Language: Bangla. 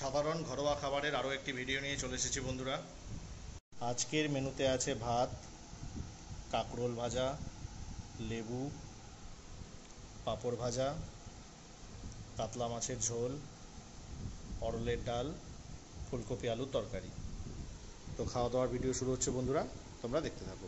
সাধারণ ঘরোয়া খাবারের আরও একটি ভিডিও নিয়ে চলে এসেছি বন্ধুরা। আজকের মেনুতে আছে ভাত, কাঁকরোল ভাজা, লেবু, পাঁপড় ভাজা, কাতলা মাছের ঝোল, অরলের ডাল, ফুলকপি আলুর তরকারি। তো খাওয়া দাওয়ার ভিডিও শুরু হচ্ছে বন্ধুরা, তোমরা দেখতে থাকো।